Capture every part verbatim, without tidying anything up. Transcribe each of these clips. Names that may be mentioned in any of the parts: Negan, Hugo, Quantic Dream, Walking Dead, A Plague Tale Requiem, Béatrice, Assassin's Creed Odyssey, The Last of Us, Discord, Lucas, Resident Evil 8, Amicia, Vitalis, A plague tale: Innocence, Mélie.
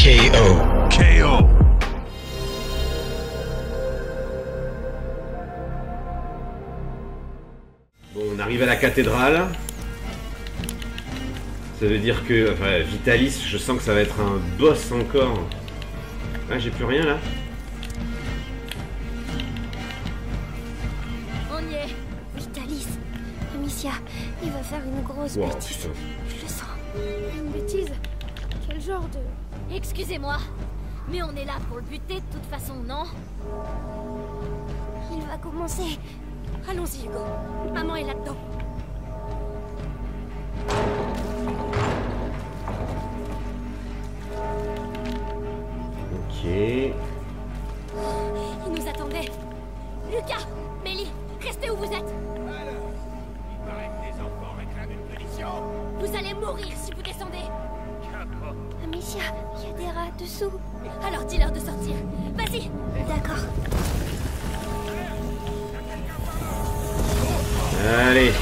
K O. K O. Bon, on arrive à la cathédrale. Ça veut dire que... Enfin, Vitalis, je sens que ça va être un boss encore. Ah, j'ai plus rien là. On y est. Vitalis. Amicia, il va faire une grosse wow, bêtise. Putain. Je le sens. Une bêtise? Quel genre de... Excusez-moi, mais on est là pour le buter de toute façon, non? Il va commencer. Allons-y, Hugo. Maman est là-dedans. Ok. Il nous attendait. Lucas, Mélie, restez où vous êtes. Alors, il paraît que les enfants réclament une punition. Vous allez mourir si vous descendez. Amicia, il y a des rats dessous. Alors dis-leur de sortir. Vas-y. D'accord. Allez.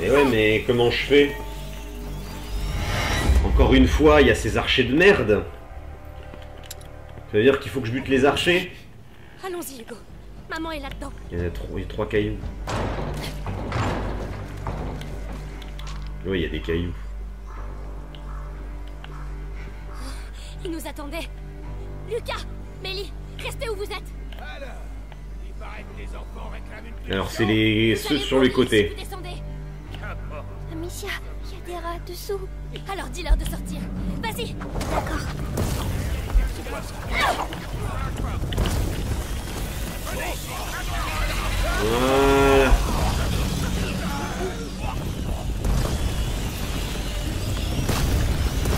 Et ouais, mais comment je fais? Encore une fois, il y a ces archers de merde. Ça veut dire qu'il faut que je bute les archers. Allons-y, Hugo. Maman est là-dedans. Il y en a trois, il y a trois cailloux. Oui, il y a des cailloux. Il nous attendait. Lucas, Mélie, restez où vous êtes. Alors, il paraît que les enfants réclament une... Alors, c'est les... ceux sur les côtés. Amicia, il y a des rats dessous. Alors, dis-leur de sortir. Vas-y. D'accord. Voilà.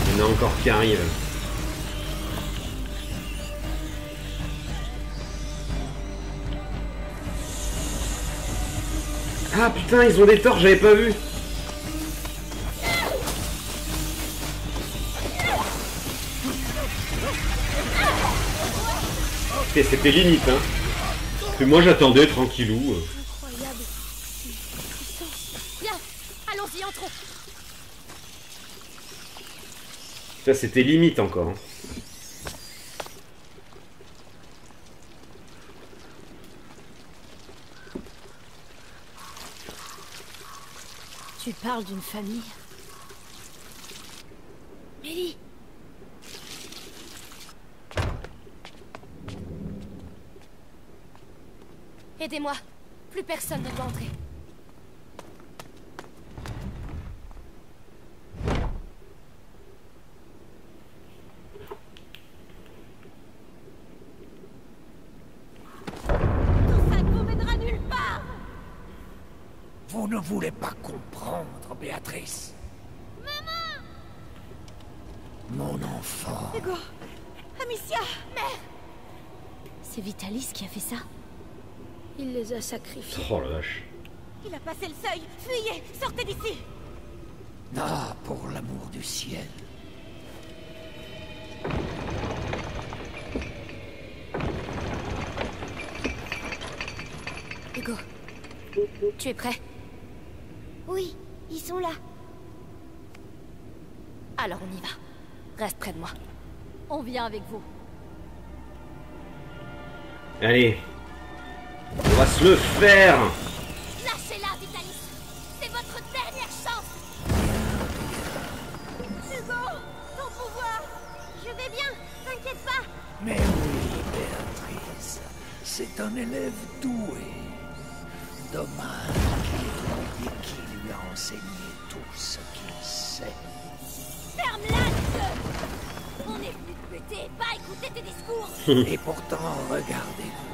Il y en a encore qui arrivent. Ah putain, ils ont des torches, j'avais pas vu. C'était limite, hein. Parce que moi j'attendais tranquillou. Incroyable. Bien, allons-y, entrons. Ça c'était limite encore. Tu parles d'une famille. Mélie. Aidez-moi, plus personne ne doit entrer. Tout ça ne vous mènera nulle part. Vous ne voulez pas comprendre, Béatrice. Maman! Mon enfant. Hugo, Amicia, mère. C'est Vitalis qui a fait ça? Il les a sacrifiés. Oh la vache. Il a passé le seuil. Fuyez. Sortez d'ici. Ah, pour l'amour du ciel. Hugo, tu es prêt? Oui, ils sont là. Alors on y va. Reste près de moi. On vient avec vous. Allez. On va se le faire! Lâchez-la, Vitalis! C'est votre dernière chance! Hugo, ton pouvoir! Je vais bien, t'inquiète pas! Mais oui, Béatrice, c'est un élève doué. Dommage qu'il ait oublié qui lui a enseigné tout ce qu'il sait. Ferme-la, Dieu! On est venu te buter, pas écouter tes discours! Et pourtant, regardez-vous.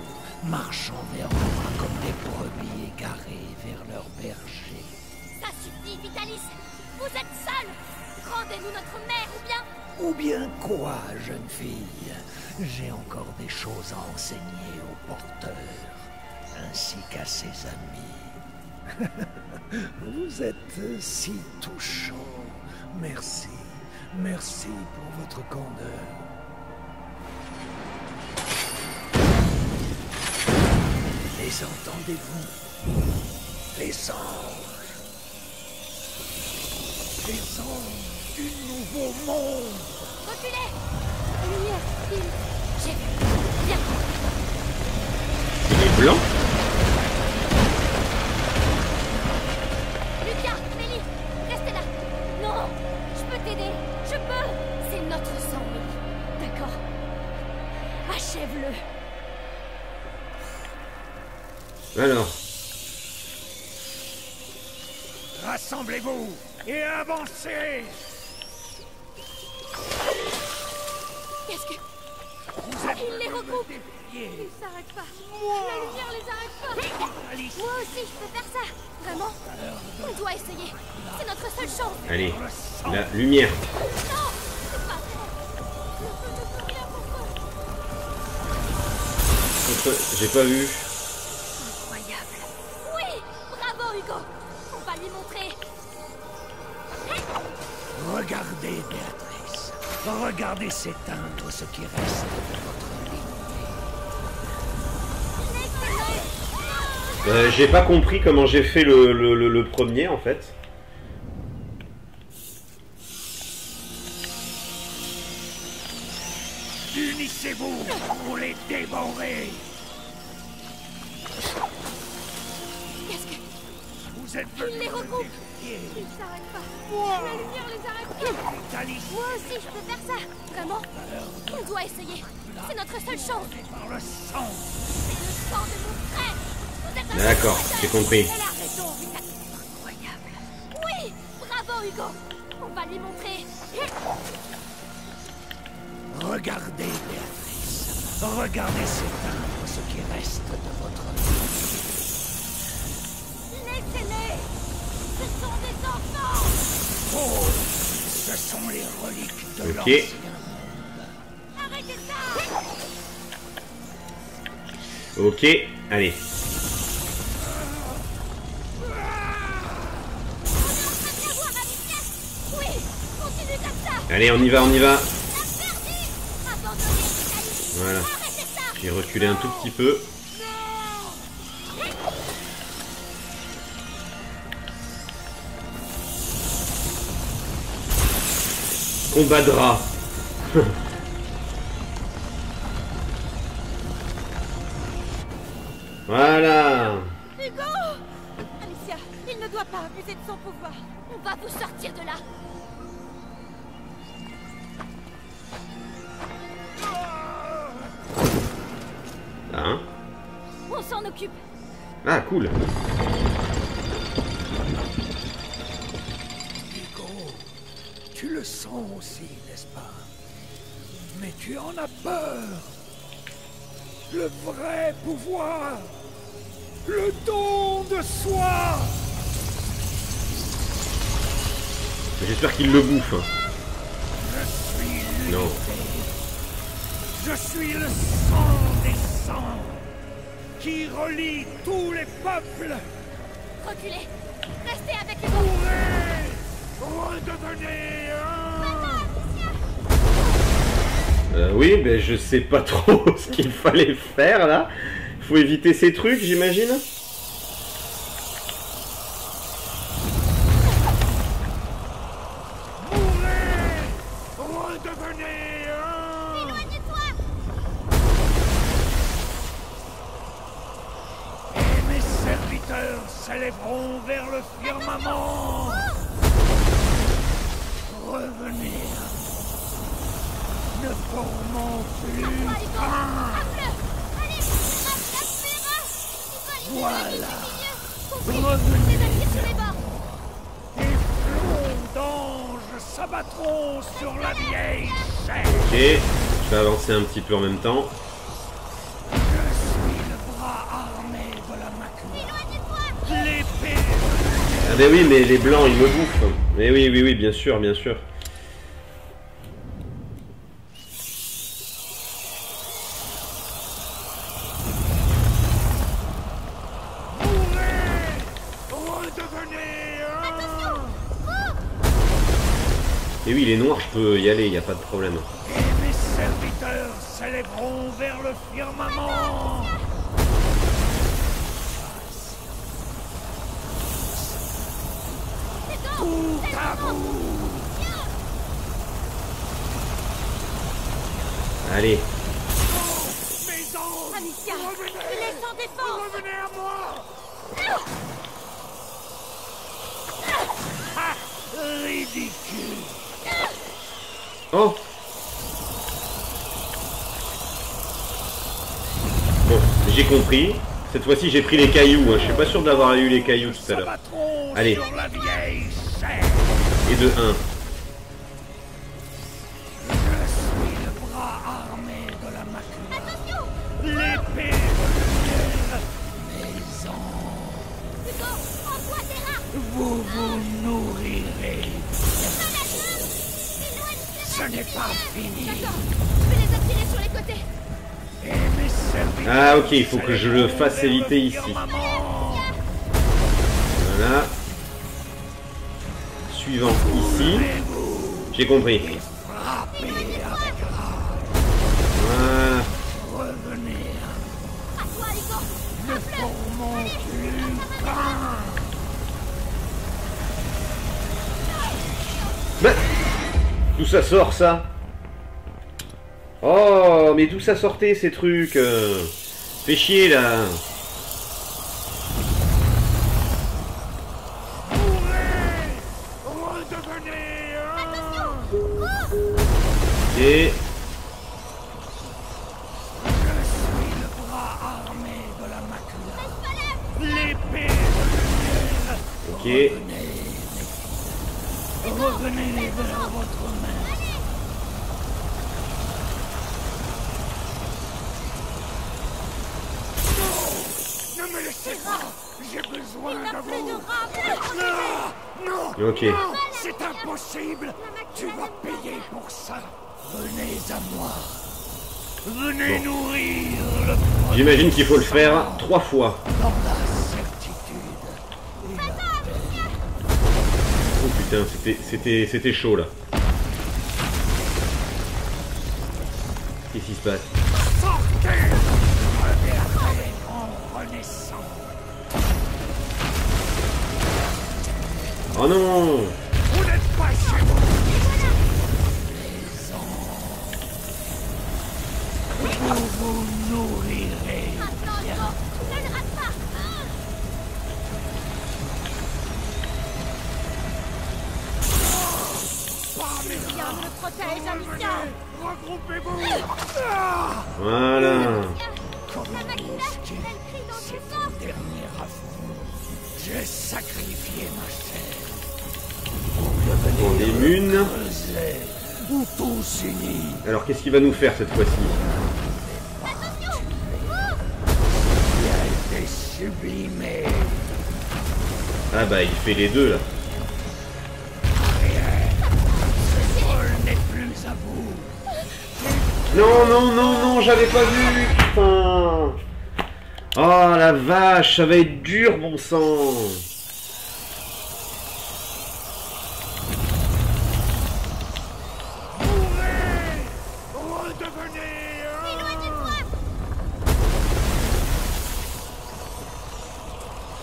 Marchons vers moi comme des brebis égarés vers leur berger. Ça suffit, Vitalis. Vous êtes seul. Rendez-nous notre mère, ou bien... Ou bien quoi, jeune fille? J'ai encore des choses à enseigner au porteur, ainsi qu'à ses amis. Vous êtes si touchant. Merci, merci pour votre candeur. Les entendez-vous? Les anges. les anges du nouveau monde. Reculez. Lumière, il... J'ai vu. Viens. Il est blanc. Lucas, Mélie, restez là. Non, je peux t'aider. Je peux. C'est notre sang, Mélie. D'accord. Achève-le. Alors. Rassemblez-vous et avancez! Qu'est-ce que... Vous êtes... Il les recoupe! Ils s'arrêtent pas! Moi. La lumière les arrête pas! Alice. Moi aussi, je peux faire ça! Vraiment? On doit essayer! C'est notre seule chance! Allez, la lumière! Non! C'est pas vrai! J'ai pas vu! Incroyable! Oui! Bravo, Hugo! Lui montrer. Regardez, Béatrice. Regardez s'éteindre ce qui reste de votre vie. Euh, j'ai pas compris comment j'ai fait le, le, le, le premier, en fait. Unissez-vous pour les dévorer. Ils les recoupent! Ils s'arrêtent pas! Wow. La lumière les arrête pas! Moi aussi, je peux faire ça! Vraiment? On doit essayer! C'est notre seule chance! C'est le sang de mon frère! D'accord, j'ai compris. Incroyable! Oui! Bravo, Hugo! On va lui montrer! Regardez, Béatrice! Regardez s'éteindre ce qui reste de votre vie! Ce sont des enfants. Oh, ce sont les reliques de l'ancien monde. Arrêtez ça. Ok, allez. On est en train de la voir, Amicia. Oui, continue comme ça. Allez, on y va, on y va. Voilà. J'ai reculé un tout petit peu. On badra. Voilà. Hugo, Amicia, il ne doit pas abuser de son pouvoir. On va vous sortir de là. Hein? On s'en occupe. Ah, cool. Tu le sens aussi, n'est-ce pas? Mais tu en as peur. Le vrai pouvoir. Le don de soi. J'espère qu'il le bouffe. Je suis l'unité. Non. Je suis le sang des sangs qui relie tous les peuples. Reculez. Restez avec les autres. Redevenez un... euh, oui, mais je sais pas trop ce qu'il fallait faire là. Faut éviter ces trucs, j'imagine. Un petit peu en même temps. Je suis le bras armé de la macro. L'épée. Ah ben oui, mais les blancs ils me bouffent. Mais oui, oui, oui, bien sûr, bien sûr. Et oui, il est noir, je peux y aller, il n'y a pas de problème. Célébrons vers le firmament. Tout à Allez. Amicia, je laisse en défense. Vous revenez à moi. Ridicule. Oh. Bon, j'ai compris. Cette fois-ci, j'ai pris les cailloux. Hein. Je suis pas sûr d'avoir eu les cailloux tout à l'heure. Allez. Et de un. Vous vous nourrirez. Ce n'est pas fini. Je vais les attirer sur les côtés. Ah ok, il faut que je le fasse éviter ici. Voilà. Suivant ici. J'ai compris. Voilà. Bah, d'où ça sort ça? Oh, mais d'où ça sortait ces trucs? euh, Fais chier là. Et... Ok. Revenez vers votre main. Ne me laissez pas. J'ai besoin de vous. Non, ok. C'est impossible. Tu vas payer pour ça. Venez à moi. Venez bon. Nourrir le. J'imagine qu'il faut le faire trois fois. C'était c'était chaud là. Qu'est-ce qui se passe? Oh non! Voilà. J'ai sacrifié ma chair. On est immune. Alors qu'est-ce qu'il va nous faire cette fois-ci? Ah bah il fait les deux là. Non, non, non, non, j'avais pas vu, putain. Oh la vache, ça va être dur, bon sang.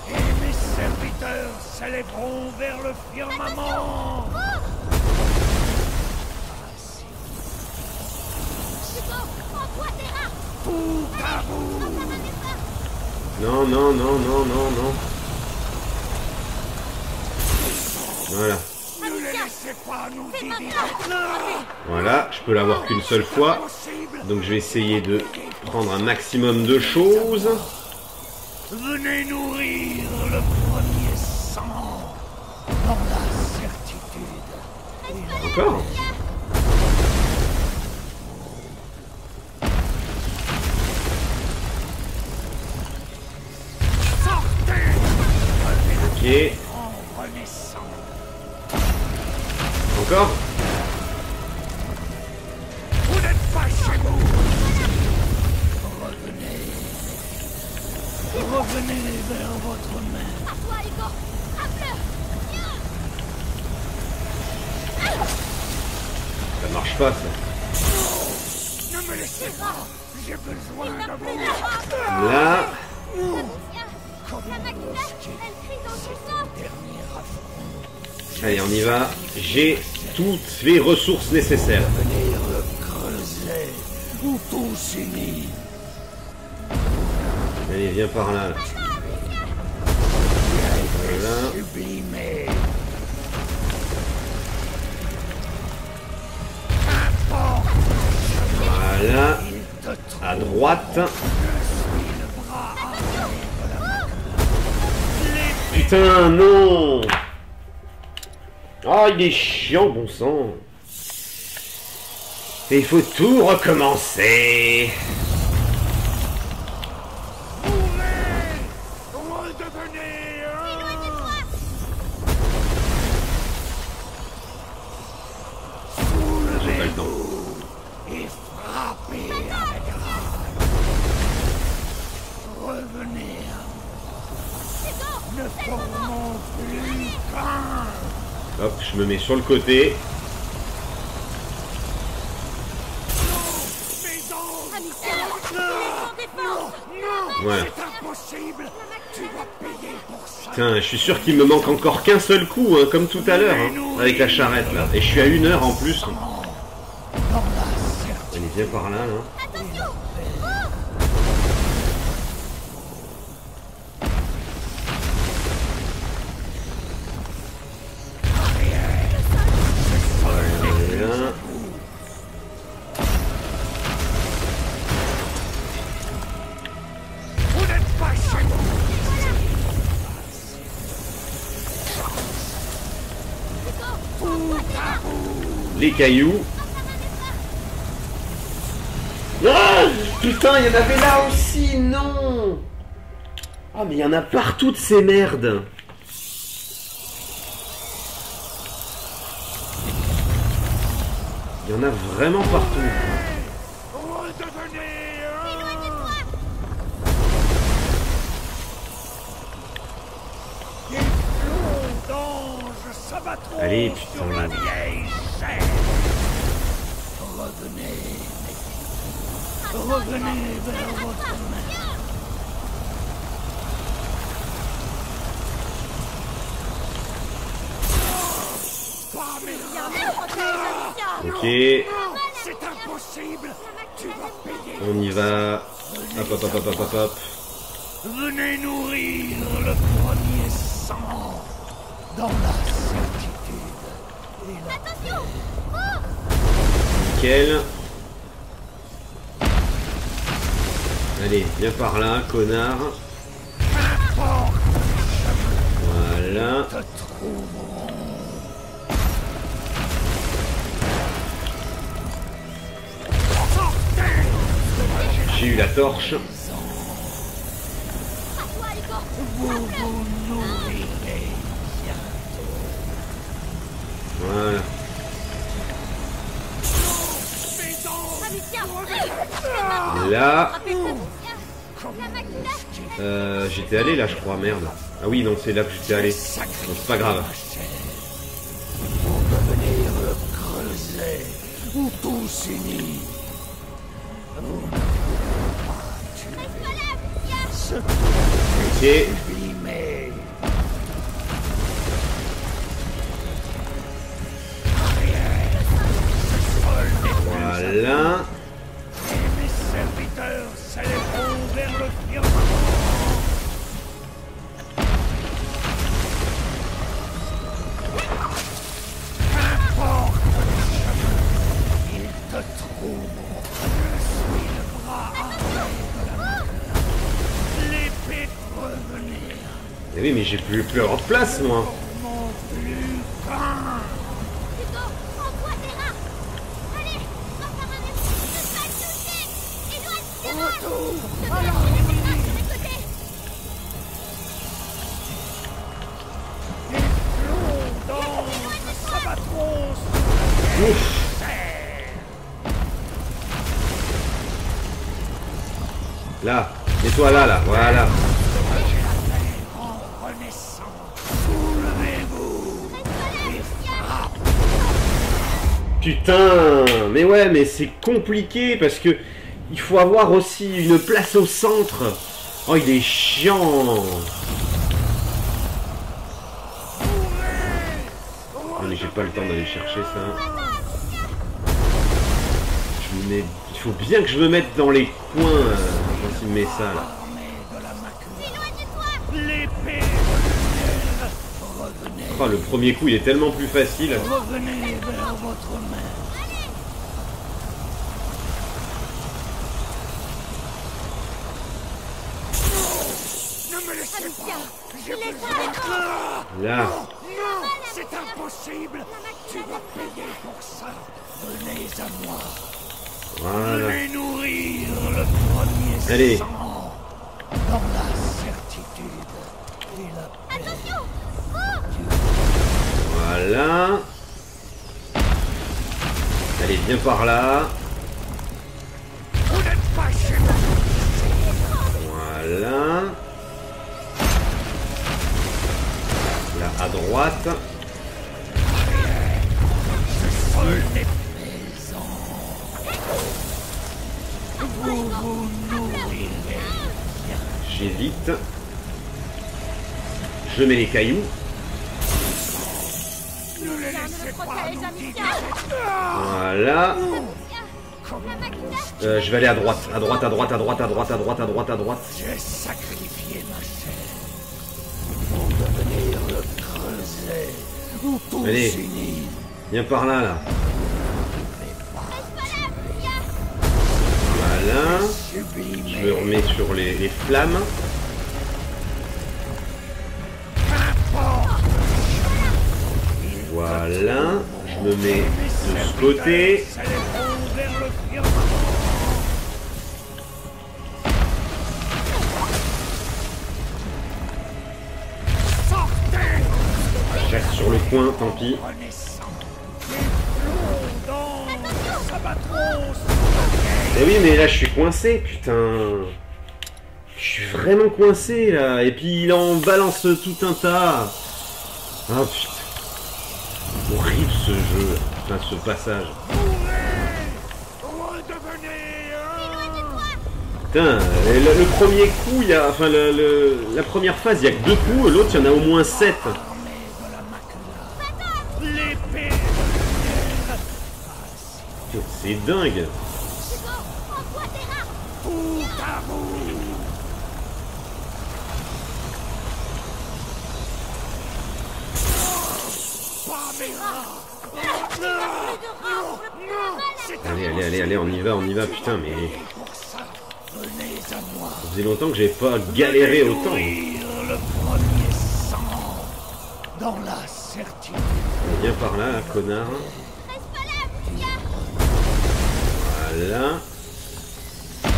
Et mes serviteurs célébreront vers le firmament. Non, non, non, non, non, non. Voilà. Voilà, je peux l'avoir qu'une seule fois. Donc je vais essayer de prendre un maximum de choses. Venez nourrir le premier sang dans la certitude. Encore ? Okay. Encore. Vous n'êtes pas chez vous. Revenez. Revenez vers votre main. Ça marche pas ça. Ne me laissez pas. J'ai besoin de vous. Là. La maquinette, elle crie dans le sang. Allez, on y va. J'ai toutes les ressources nécessaires. Allez, viens par là. Là. Voilà. Voilà, à droite. Putain, non! Ah, il est chiant, bon sang. Et il faut tout recommencer. Hop, je me mets sur le côté. Voilà. Putain, je suis sûr qu'il me manque encore qu'un seul coup, hein, comme tout à l'heure, hein, avec la charrette là. Et je suis à une heure en plus. Allez, viens par là, là. Les cailloux. Ah, putain, il y en avait là aussi, non. Ah, mais il y en a partout de ces merdes. Il y en a vraiment partout. Allez, putain, là. Revenez vers votre mère. Ok. C'est impossible. Tu vas payer. On y va. Hop, hop, hop, hop, hop, hop. Venez nourrir le premier sang dans la certitude. Attention. Nickel. Allez, viens par là, connard. Voilà. J'ai eu la torche. Voilà. Là, euh, j'étais allé là, je crois, merde. Ah oui, non, c'est là que j'étais allé. Bon, c'est pas grave. Ok. Voilà. Eh oui, mais j'ai plus plus avoir de place, moi. Là, mets-toi là, là, voilà. Putain, mais ouais, mais c'est compliqué parce que il faut avoir aussi une place au centre. Oh, il est chiant. mais j'ai pas le temps d'aller chercher ça. Je me mets... Il faut bien que je me mette dans les coins. Euh, quand il met ça là. Oh, le premier coup il est tellement plus facile. Revenez vers votre mère. Là. Non, c'est impossible. Tu vas payer pour ça. Venez à moi. Voilà. Venez nourrir le premier. Allez. Sang dans la certitude et la paix. Attention. Voilà. Allez, viens par là. Vous n'êtes pas chez moi. Voilà. À droite. J'évite. Je mets les cailloux. Voilà. Euh, je vais aller à droite. À droite, à droite, à droite, à droite, à droite, à droite, à droite. J'ai sacrifié ma chair pour devenir le... Allez, viens par là, là. Voilà. Je me remets sur les, les flammes. Voilà. Je me mets de ce côté. Sur le coin, tant pis. Eh oui, mais là je suis coincé, putain. Je suis vraiment coincé là. Et puis il en balance tout un tas. Ah putain. Horrible ce jeu, enfin ce passage. Putain, le, le premier coup, il y a, enfin le, le, la première phase, il y a que deux coups, l'autre il y en a au moins sept. C'est dingue. Allez, allez, allez, allez, on y va, on y va, putain, mais... Ça faisait longtemps que j'ai pas galéré autant. Viens par là, là, connard. Là, ça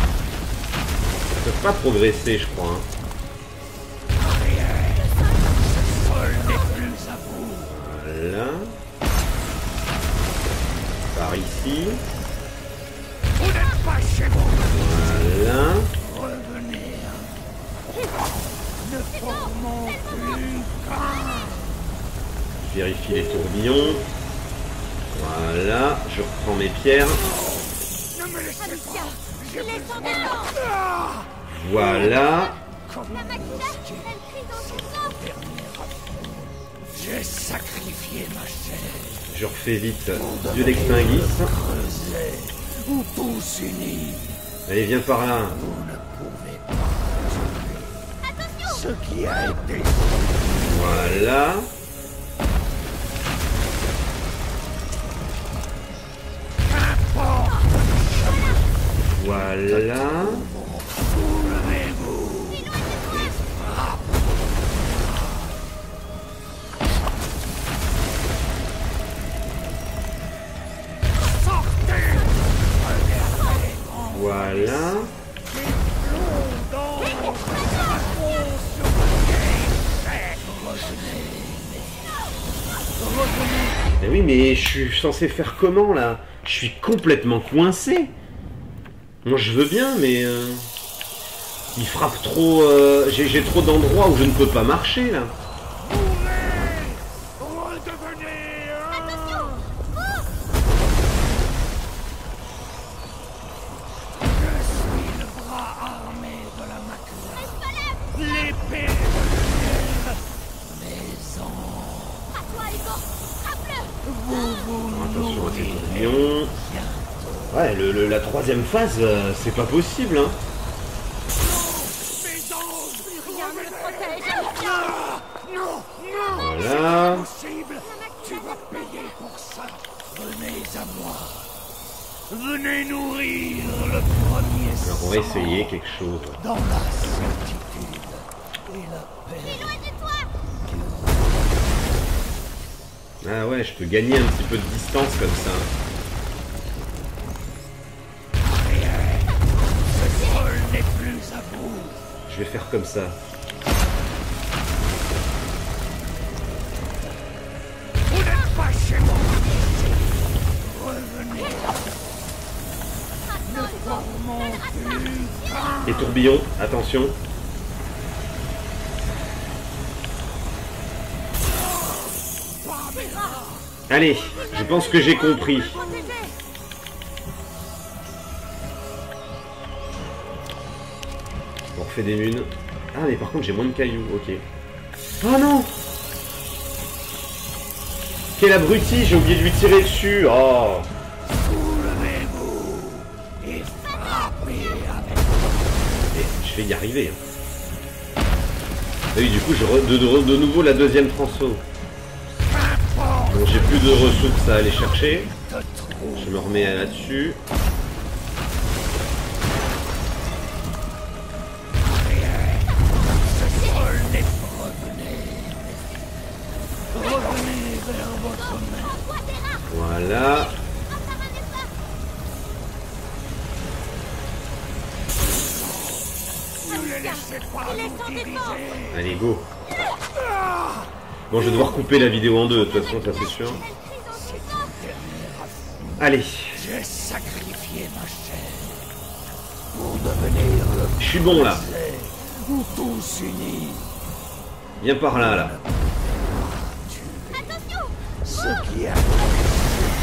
peut pas progresser, je crois. Voilà. Par ici. Voilà. Je vérifie les tourbillons. Voilà. Je reprends mes pierres. Voilà. J'ai sacrifié ma chair. Je refais vite Dieu d'extinguisse. Allez, viens par là. Voilà. Voilà. Voilà. Mais oui, mais je suis censé faire comment là? Je suis complètement coincé. Moi je veux bien, mais euh, il frappe trop. Euh, J'ai trop d'endroits où je ne peux pas marcher là. toi, Hugo. Frappe-le. Attention à tes millions. Ouais, le, le, la troisième phase, euh, c'est pas possible, hein. Voilà. Tu vas payer pour ça. Venez à moi. Venez nourrir le premier sang. Alors on va essayer quelque chose. Dans la certitude et la paix. Loin de toi. Ah ouais, je peux gagner un petit peu de distance comme ça. Ce sol n'est plus à vous. Je vais faire comme ça. Les tourbillons, attention. Allez, je pense que j'ai compris. On refait des lunes. Ah mais par contre j'ai moins de cailloux, ok. Oh non! Quel abruti, j'ai oublié de lui tirer dessus. Oh. Je vais y arriver. Et oui, du coup, je re de, de, de nouveau la deuxième transo. Bon, j'ai plus de ressources à aller chercher. Je me remets là-dessus. Voilà. Allez, go. Bon, je vais devoir couper la vidéo en deux, de toute façon, ça c'est sûr. Allez. J'ai sacrifié ma chair pour devenir le... Je suis bon là. Viens par là, là.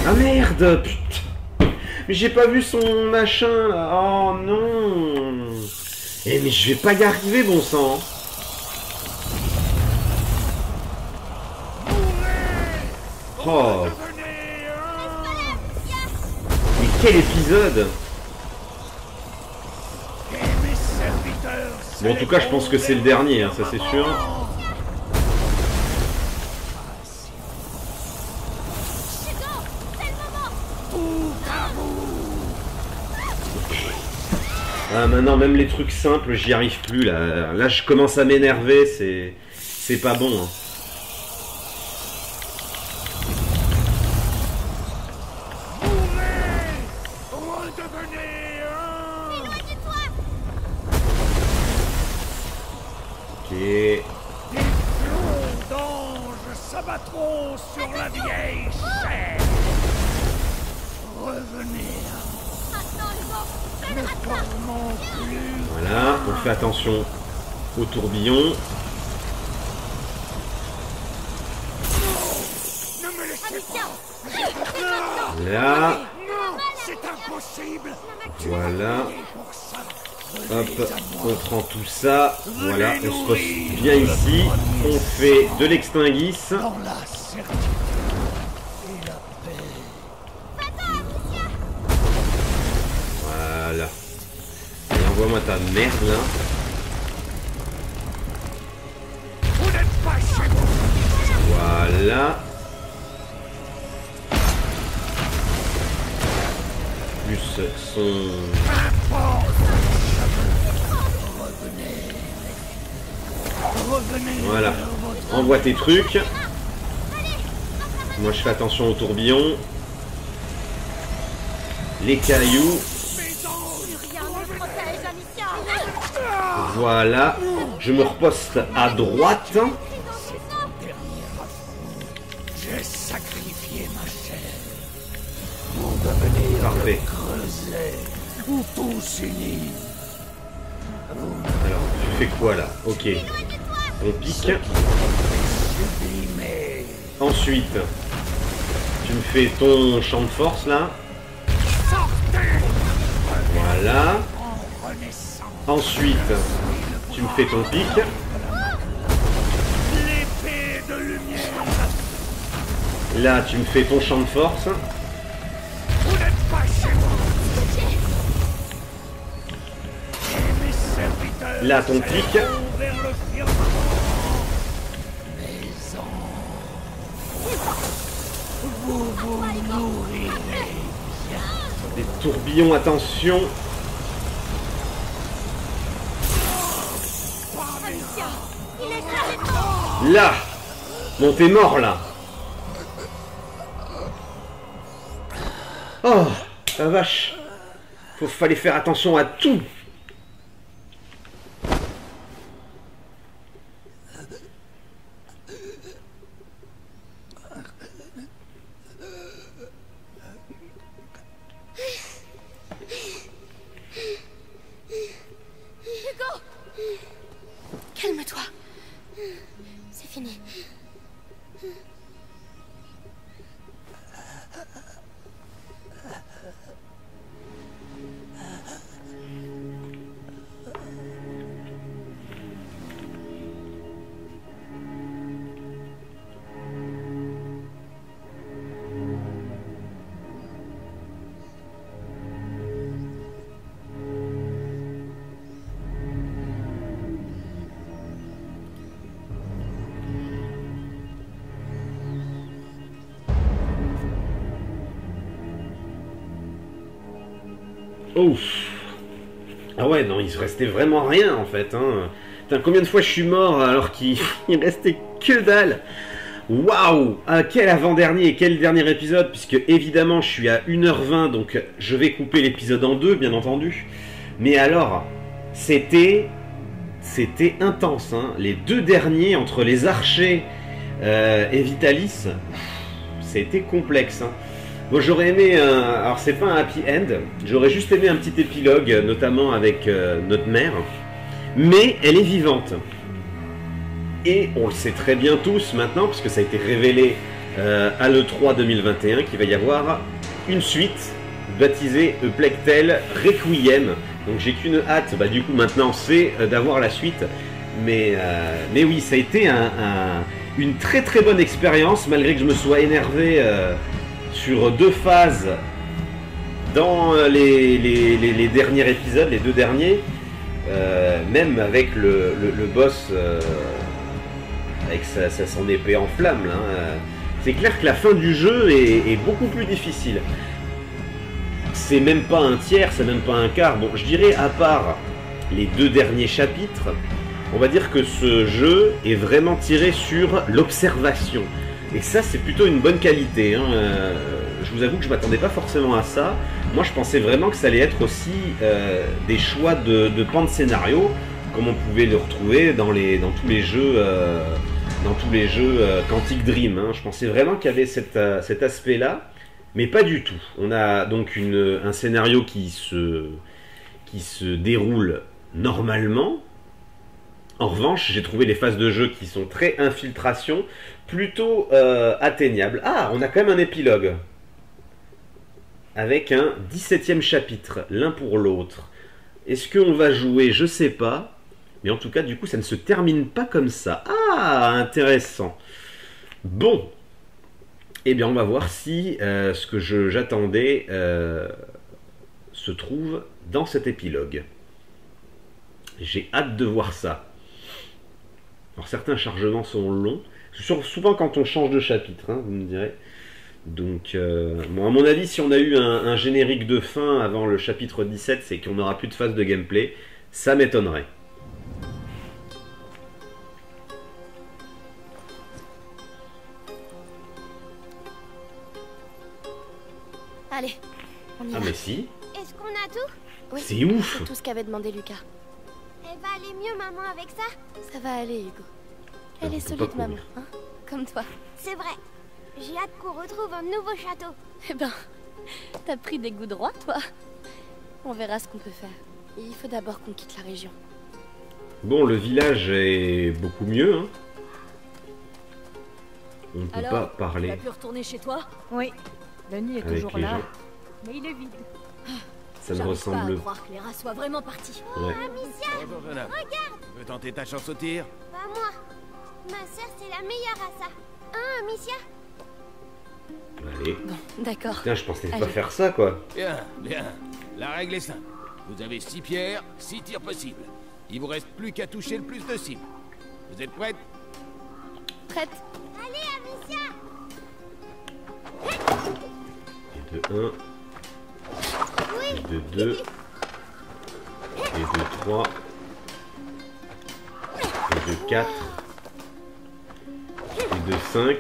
Ah merde, putain. Mais j'ai pas vu son machin là. Oh non. Eh mais je vais pas y arriver, bon sang. Oh. Mais quel épisode. Bon, en tout cas je pense que c'est le dernier, hein, ça c'est sûr. Ah, maintenant, même les trucs simples, j'y arrive plus, là. Là, je commence à m'énerver, c'est... C'est pas bon, hein. Ok. Les flots d'anges s'abattront sur la vieille chair. Revenez à moi. Voilà, on fait attention au tourbillon. Là. Voilà. Hop, on prend tout ça. Voilà, on se pose bien ici. On fait de l'extinguisse. Voilà. Allez, envoie-moi ta merde là. Voilà. Plus son... Voilà. Envoie tes trucs. Moi je fais attention au tourbillon. Les cailloux. Voilà, je me reposte à droite. J'ai sacrifié ma chair pour devenir le creuset où tout s'unit. Alors, tu fais quoi là? Ok. On pique. Ensuite, tu me fais ton champ de force là. Voilà. Ensuite, tu me fais ton pic. Là, tu me fais ton champ de force. Vous n'êtes pas chez vous. Là, ton clic. Des tourbillons, attention. Là. Bon, t'es mort, là. Oh, la vache. Faut, fallait faire attention à tout. Ouf. Ah ouais, non, il se restait vraiment rien en fait. Hein. Putain, combien de fois je suis mort alors qu'il il restait que dalle. Waouh! Ah, quel avant-dernier, quel dernier épisode, puisque évidemment je suis à une heure vingt, donc je vais couper l'épisode en deux, bien entendu. Mais alors, c'était c'était intense. Hein. Les deux derniers, entre les archers euh, et Vitalis, c'était complexe. Hein. Moi j'aurais aimé, un... alors c'est pas un happy end, j'aurais juste aimé un petit épilogue, notamment avec euh, notre mère, mais elle est vivante. Et on le sait très bien tous maintenant, puisque ça a été révélé euh, à l'E trois deux mille vingt et un, qu'il va y avoir une suite baptisée A Plague Tale Requiem. Donc j'ai qu'une hâte, bah, du coup maintenant c'est euh, d'avoir la suite, mais, euh, mais oui, ça a été un, un... une très très bonne expérience, malgré que je me sois énervé... Euh... sur deux phases dans les, les, les, les derniers épisodes, les deux derniers, euh, même avec le, le, le boss euh, avec sa, sa, son épée en flamme là, hein. C'est clair que la fin du jeu est, est beaucoup plus difficile. C'est même pas un tiers, c'est même pas un quart. Bon, je dirais à part les deux derniers chapitres, on va dire que ce jeu est vraiment tiré sur l'observation. Et ça, c'est plutôt une bonne qualité. Hein. Euh, je vous avoue que je ne m'attendais pas forcément à ça. Moi, je pensais vraiment que ça allait être aussi euh, des choix de, de pan de scénario, comme on pouvait le retrouver dans, les, dans tous les jeux, euh, dans tous les jeux euh, Quantic Dream. Hein. Je pensais vraiment qu'il y avait cette, euh, cet aspect-là, mais pas du tout. On a donc une, un scénario qui se, qui se déroule normalement. En revanche, j'ai trouvé les phases de jeu qui sont très infiltration, plutôt euh, atteignables. Ah, on a quand même un épilogue. Avec un dix-septième chapitre, l'un pour l'autre. Est-ce qu'on va jouer? Je sais pas. Mais en tout cas, du coup, ça ne se termine pas comme ça. Ah, intéressant. Bon. Eh bien, on va voir si euh, ce que j'attendais euh, se trouve dans cet épilogue. J'ai hâte de voir ça. Alors certains chargements sont longs, souvent quand on change de chapitre, hein, vous me direz. Donc, euh, bon, à mon avis, si on a eu un, un générique de fin avant le chapitre dix-sept, c'est qu'on n'aura plus de phase de gameplay, ça m'étonnerait. Allez, on y va. Ah mais si. Est-ce qu'on a tout? Oui, c'est ouf. C'est tout ce qu'avait demandé Lucas. Elle va aller mieux, maman, avec ça? Ça va aller, Hugo. Elle est solide, maman, hein, comme toi. C'est vrai. J'ai hâte qu'on retrouve un nouveau château. Eh ben, t'as pris des goûts droits, toi. On verra ce qu'on peut faire. Il faut d'abord qu'on quitte la région. Bon, le village est beaucoup mieux, hein. On ne peut Alors, pas parler. Tu as pu retourner chez toi? Oui. Le nid est avec toujours là, gens. Mais il est vide. Ça ne ressemble pas à croire que les rats soient vraiment partis. Oh, ouais. Amicia, regarde. Tu veux tenter ta chance au tir? Pas moi. Ma sœur, c'est la meilleure à ça. Hein, Amicia? ok. Bon, d'accord. Putain, je pensais Allez. pas faire ça, quoi. Bien, bien. La règle est simple. Vous avez six pierres, six tirs possibles. Il vous reste plus qu'à toucher le plus de cibles. Vous êtes prêtes? Prête. Allez, Amicia. Et de un. Oui. Et de deux. Et de trois. Et de quatre. Et de cinq.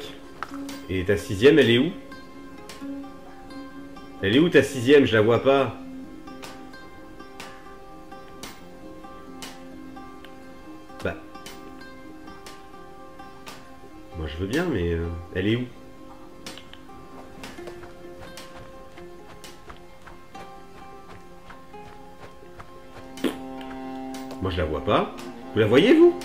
Et ta sixième, elle est où? Elle est où ta sixième? Je la vois pas. Bah. Moi je veux bien, mais euh, elle est où? Moi je la vois pas. Vous la voyez, vous?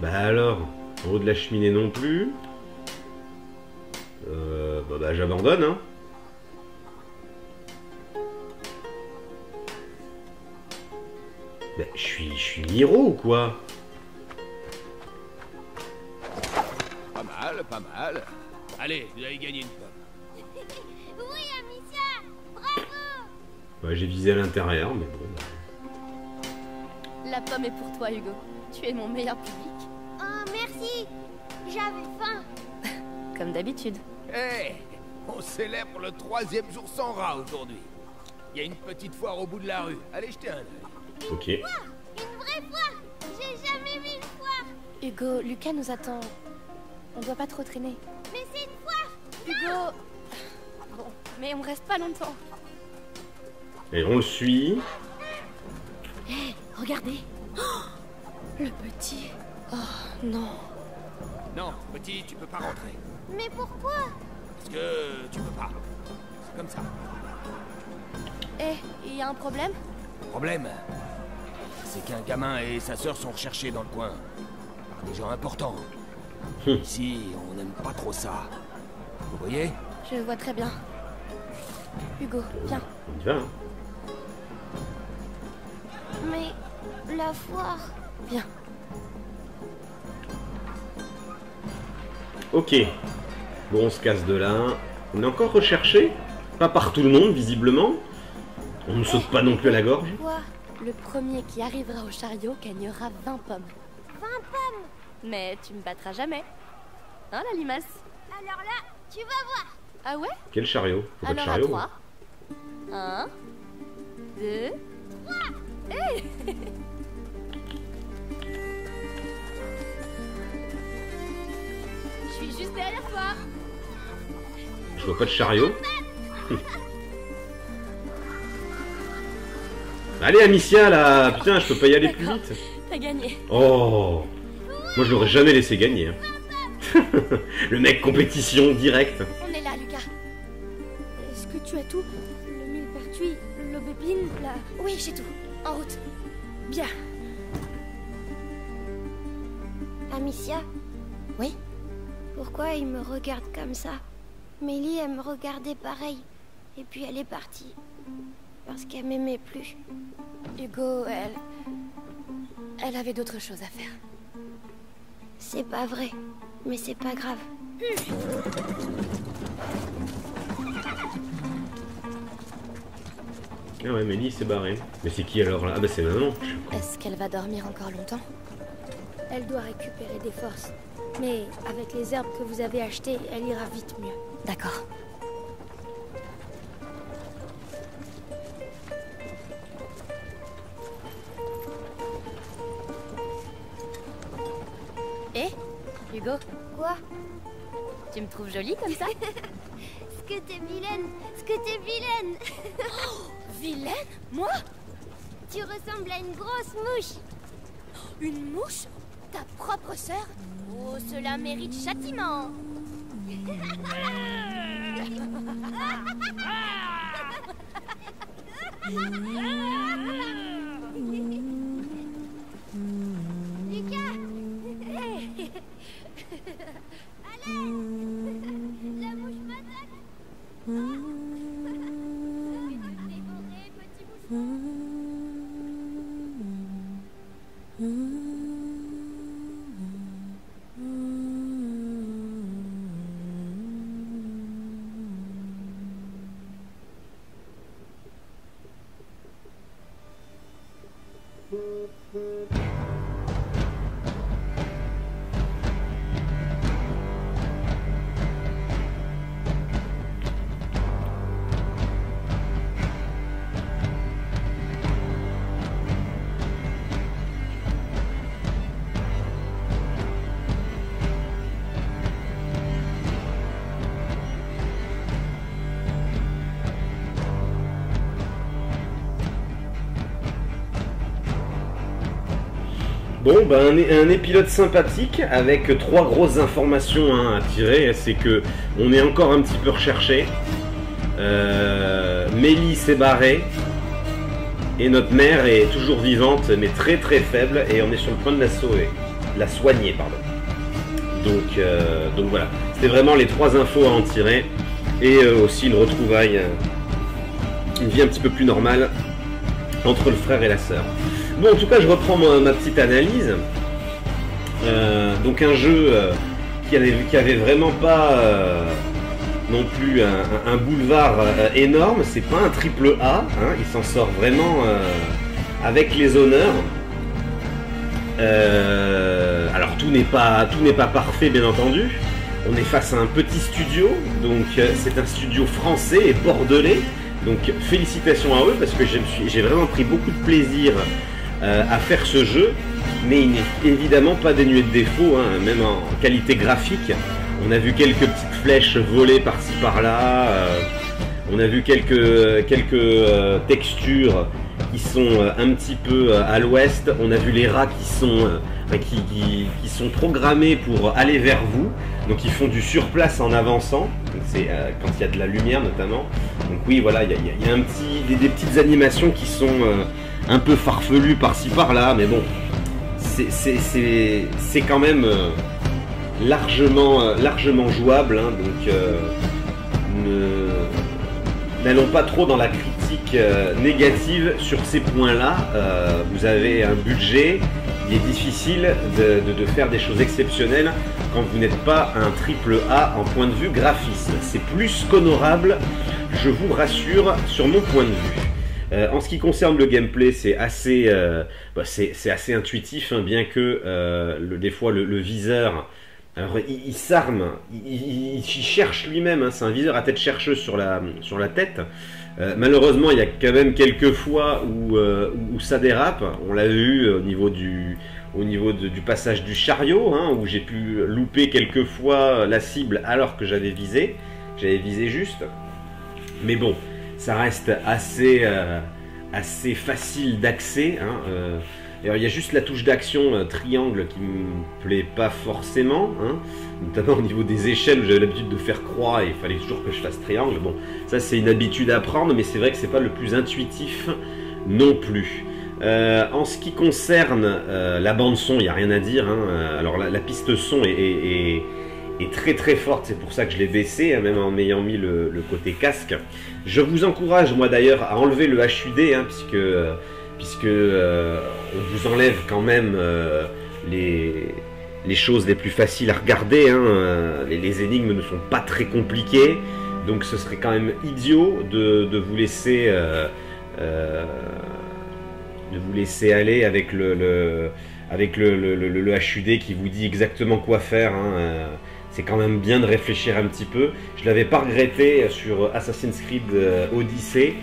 Bah alors, en haut de la cheminée non plus. Euh, bah, bah j'abandonne, hein. Bah je suis, je suis Miro ou quoi? Pas mal, pas mal. Allez, vous avez gagné une pomme. Oui, Amicia, bravo. Bah j'ai visé à l'intérieur, mais bon. Bah... La pomme est pour toi, Hugo. Tu es mon meilleur public. Merci, j'avais faim. Comme d'habitude. Hé, hey, on célèbre le troisième jour sans rat aujourd'hui. Il y a une petite foire au bout de la rue. Allez jeter un œil. Ok. Une foire, une vraie foire. J'ai jamais vu une foire. Hugo, Lucas nous attend. On doit pas trop traîner. Mais c'est une foire. Hugo. Non. Bon, mais on reste pas longtemps. Et on le suit. Hé, hey, regardez. Oh, le petit. Oh, non. Non, petit, tu peux pas rentrer. Mais pourquoi? Parce que tu peux pas. C'est comme ça. Eh, hey, il y a un problème? Le problème, c'est qu'un gamin et sa sœur sont recherchés dans le coin. Par des gens importants. Ici, on n'aime pas trop ça. Vous voyez? Je vois très bien. Hugo, viens. Viens. Mais la foire... Viens. Ok, bon on se casse de là, on est encore recherché, pas par tout le monde visiblement, on ne saute pas non plus à la gorge. Le premier qui arrivera au chariot gagnera vingt pommes. vingt pommes? Mais tu me battras jamais, hein la limace? Alors là, tu vas voir. Ah ouais? Quel chariot? Faut pas de chariot. Alors à trois, un, deux, trois. Hey. Je suis juste derrière toi. Je vois pas de chariot. Allez Amicia là. Putain, je peux pas y aller plus vite. T'as gagné. Oh, moi je l'aurais jamais laissé gagner. Hein. Le mec compétition direct. On est là Lucas. Est-ce que tu as tout? Le millepertuis, l'aubépine, la... Oui, j'ai tout. En route. Bien. Amicia? Oui? Pourquoi il me regarde comme ça? Mélie, elle me regardait pareil. Et puis elle est partie. Parce qu'elle m'aimait plus. Hugo, elle... Elle avait d'autres choses à faire. C'est pas vrai. Mais c'est pas grave. Ah ouais, Mélie s'est barrée. Mais c'est qui alors là? Ah bah c'est maman. Est-ce qu'elle va dormir encore longtemps? Elle doit récupérer des forces. Mais avec les herbes que vous avez achetées, elle ira vite mieux. D'accord. Hé, Hugo. Quoi? Tu me trouves jolie comme ça? Ce que t'es vilaine. Ce que t'es vilaine. Oh, vilaine? Moi? Tu ressembles à une grosse mouche. Une mouche? Ta propre sœur? Oh, cela mérite châtiment. Lucas. Hey. Allez. La mouche m'attaque. Bon, ben un, un épisode sympathique avec trois grosses informations hein, à tirer, c'est que on est encore un petit peu recherché. Euh, Mélie s'est barrée et notre mère est toujours vivante mais très très faible et on est sur le point de la sauver, la soigner pardon. Donc euh, donc voilà, c'était vraiment les trois infos à en tirer et euh, aussi une retrouvaille, une vie un petit peu plus normale entre le frère et la sœur. Bon, en tout cas, je reprends ma, ma petite analyse. Euh, donc un jeu euh, qui, avait, qui avait vraiment pas euh, non plus un, un boulevard euh, énorme. C'est pas un triple A. Hein, il s'en sort vraiment euh, avec les honneurs. Euh, alors tout n'est pas tout n'est pas parfait, bien entendu. On est face à un petit studio. Donc euh, c'est un studio français et bordelais. Donc félicitations à eux parce que j'ai vraiment pris beaucoup de plaisir Euh, à faire ce jeu, mais il n'est évidemment pas dénué de défauts, hein, même en qualité graphique. On a vu quelques petites flèches voler par-ci par-là, euh, on a vu quelques, quelques euh, textures qui sont euh, un petit peu euh, à l'ouest, on a vu les rats qui sont, euh, qui, qui, qui sont programmés pour aller vers vous, donc ils font du surplace en avançant, c'est euh, quand il y a de la lumière notamment. Donc oui, voilà, il y a, y a, y a un petit, des, des petites animations qui sont euh, un peu farfelu par-ci par-là, mais bon, c'est quand même largement, largement jouable, hein, donc euh, n'allons pas trop dans la critique euh, négative sur ces points-là. Euh, vous avez un budget, il est difficile de, de, de faire des choses exceptionnelles quand vous n'êtes pas un triple A en point de vue graphisme. C'est plus qu'honorable, je vous rassure, sur mon point de vue. Euh, en ce qui concerne le gameplay, c'est assez, euh, bah c'est assez intuitif, hein, bien que euh, le, des fois le, le viseur, alors, il, il s'arme, il, il cherche lui-même, hein, c'est un viseur à tête chercheuse sur la, sur la tête. Euh, malheureusement, il y a quand même quelques fois où, euh, où ça dérape, on l'a vu au niveau du, au niveau de, du passage du chariot, hein, où j'ai pu louper quelques fois la cible alors que j'avais visé, j'avais visé juste, mais bon. Ça reste assez, euh, assez facile d'accès. Hein, euh, il y a juste la touche d'action euh, triangle qui ne me plaît pas forcément. Hein, notamment au niveau des échelles, j'avais l'habitude de faire croix et il fallait toujours que je fasse triangle. Bon, ça c'est une habitude à prendre, mais c'est vrai que c'est pas le plus intuitif non plus. Euh, en ce qui concerne euh, la bande son, il n'y a rien à dire. Hein, alors la, la piste son est, est, est est très très forte, c'est pour ça que je l'ai baissé, hein, même en ayant mis le, le côté casque. Je vous encourage moi d'ailleurs à enlever le H U D, hein, puisque, euh, puisque euh, on vous enlève quand même euh, les, les choses les plus faciles à regarder, hein, euh, les, les énigmes ne sont pas très compliquées, donc ce serait quand même idiot de, de vous laisser euh, euh, de vous laisser aller avec le, le, avec le, le, le, le H U D qui vous dit exactement quoi faire, hein, euh, c'est quand même bien de réfléchir un petit peu. Je ne l'avais pas regretté sur Assassin's Creed Odyssey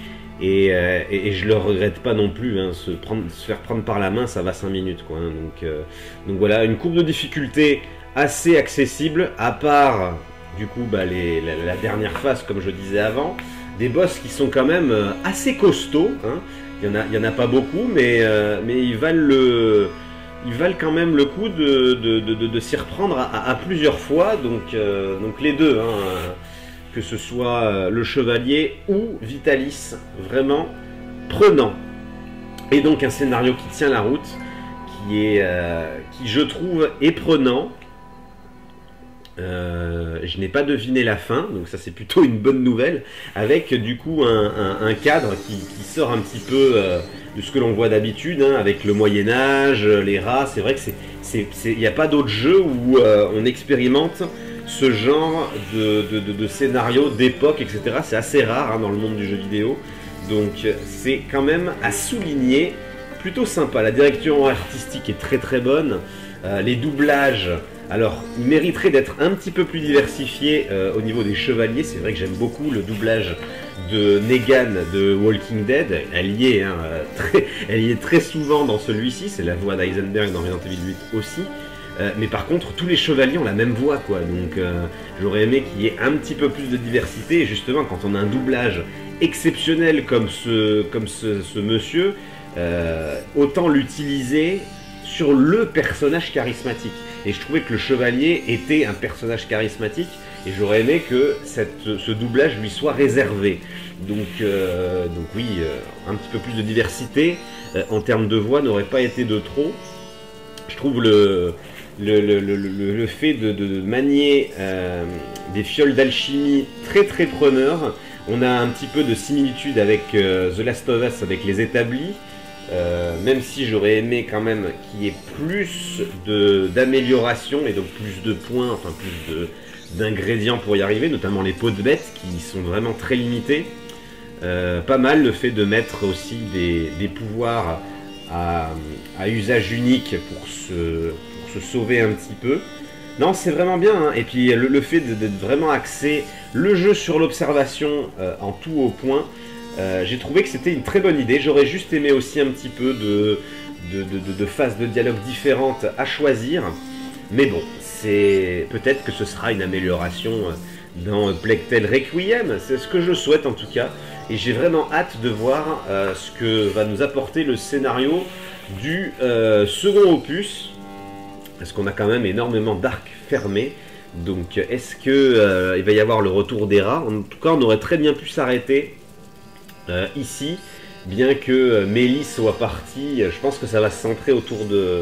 et, euh, et, et je ne le regrette pas non plus. Hein. Se, prendre, se faire prendre par la main, ça va cinq minutes. Quoi, hein. Donc, euh, donc voilà, une courbe de difficulté assez accessible, à part du coup bah, les, la, la dernière phase, comme je disais avant. Des boss qui sont quand même euh, assez costauds. Hein. Il n'y en, en a pas beaucoup, mais, euh, mais ils valent le... Ils valent quand même le coup de, de, de, de, de s'y reprendre à, à plusieurs fois, donc, euh, donc les deux, hein, que ce soit le Chevalier ou Vitalis, vraiment prenant. Et donc un scénario qui tient la route, qui, est, euh, qui je trouve est prenant. Euh, je n'ai pas deviné la fin, donc ça c'est plutôt une bonne nouvelle, avec du coup un, un, un cadre qui, qui sort un petit peu euh, de ce que l'on voit d'habitude, hein, avec le Moyen-Âge, les rats. C'est vrai que c'est, il n'y a pas d'autres jeux où euh, on expérimente ce genre de, de, de, de scénario d'époque, et cetera. C'est assez rare hein, dans le monde du jeu vidéo, donc c'est quand même à souligner plutôt sympa. La direction artistique est très très bonne. Euh, les doublages, alors, ils mériteraient d'être un petit peu plus diversifiés euh, au niveau des chevaliers. C'est vrai que j'aime beaucoup le doublage de Negan de Walking Dead. Elle y est, hein, très, elle y est très souvent dans celui-ci. C'est la voix d'Eisenberg dans Resident Evil huit aussi. Euh, mais par contre, tous les chevaliers ont la même voix, quoi. Donc, euh, j'aurais aimé qu'il y ait un petit peu plus de diversité. Et justement, quand on a un doublage exceptionnel comme ce, comme ce, ce monsieur, euh, autant l'utiliser sur le personnage charismatique. Et je trouvais que le chevalier était un personnage charismatique. Et j'aurais aimé que cette, ce doublage lui soit réservé. Donc, euh, donc oui, euh, un petit peu plus de diversité euh, en termes de voix n'aurait pas été de trop. Je trouve le... Le, le, le, le fait de, de manier euh, des fioles d'alchimie très très preneur. On a un petit peu de similitude avec euh, The Last of Us, avec les établis, euh, même si j'aurais aimé quand même qu'il y ait plus d'amélioration et donc plus de points, enfin plus d'ingrédients pour y arriver, notamment les peaux de bêtes qui sont vraiment très limitées. Euh, pas mal le fait de mettre aussi des, des pouvoirs à, à usage unique pour se... se sauver un petit peu. Non, c'est vraiment bien, hein. Et puis le, le fait d'être vraiment axé le jeu sur l'observation euh, en tout au point, euh, j'ai trouvé que c'était une très bonne idée. J'aurais juste aimé aussi un petit peu de, de, de, de, de phases de dialogue différentes à choisir, mais bon, c'est peut-être que ce sera une amélioration dans A Plague Tale Requiem, c'est ce que je souhaite en tout cas, et j'ai vraiment hâte de voir euh, ce que va nous apporter le scénario du euh, second opus. Parce qu'on a quand même énormément d'arcs fermés. Donc est-ce qu'il euh, va y avoir le retour des rats? En tout cas, on aurait très bien pu s'arrêter euh, ici. Bien que euh, Mélie soit partie, euh, je pense que ça va se centrer autour de,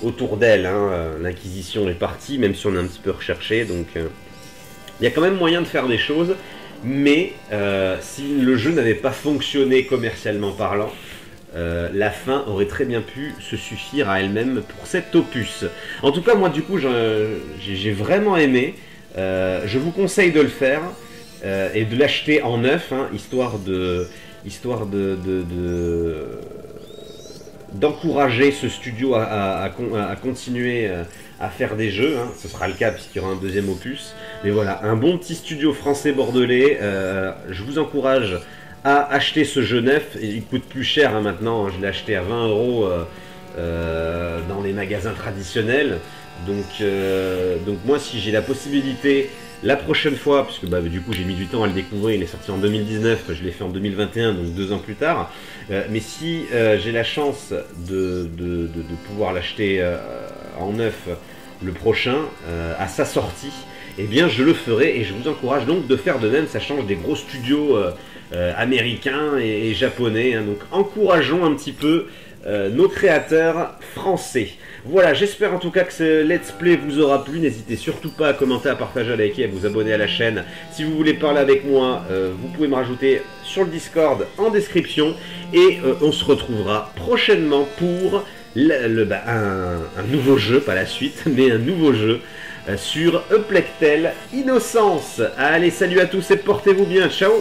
autour d'elle. Hein. Euh, L'Inquisition est partie, même si on a un petit peu recherché. Donc il euh, y a quand même moyen de faire des choses. Mais euh, si le jeu n'avait pas fonctionné commercialement parlant, Euh, la fin aurait très bien pu se suffire à elle-même pour cet opus. En tout cas, moi du coup, j'ai vraiment aimé. Euh, je vous conseille de le faire euh, et de l'acheter en neuf, hein, histoire de, histoire de, de, de d'encourager ce studio à, à, à, à continuer à faire des jeux, hein. Ce sera le cas puisqu'il y aura un deuxième opus. Mais voilà, un bon petit studio français bordelais. Euh, je vous encourage à acheter ce jeu neuf. Il coûte plus cher, hein, maintenant, hein. Je l'ai acheté à vingt euros euh, dans les magasins traditionnels, donc, euh, donc moi si j'ai la possibilité la prochaine fois, puisque bah, du coup j'ai mis du temps à le découvrir, il est sorti en deux mille dix-neuf, je l'ai fait en deux mille vingt et un, donc deux ans plus tard, euh, mais si euh, j'ai la chance de, de, de, de pouvoir l'acheter euh, en neuf le prochain, euh, à sa sortie, eh bien je le ferai, et je vous encourage donc de faire de même. Ça change des gros studios euh, Euh, américains et, et japonais, hein, donc encourageons un petit peu euh, nos créateurs français. Voilà, j'espère en tout cas que ce let's play vous aura plu. N'hésitez surtout pas à commenter, à partager, à liker, à vous abonner à la chaîne. Si vous voulez parler avec moi, euh, vous pouvez me rajouter sur le Discord en description, et euh, on se retrouvera prochainement pour le, le, bah, un, un nouveau jeu, pas la suite, mais un nouveau jeu euh, sur A Plague Tale: Innocence. Allez, salut à tous et portez-vous bien, ciao.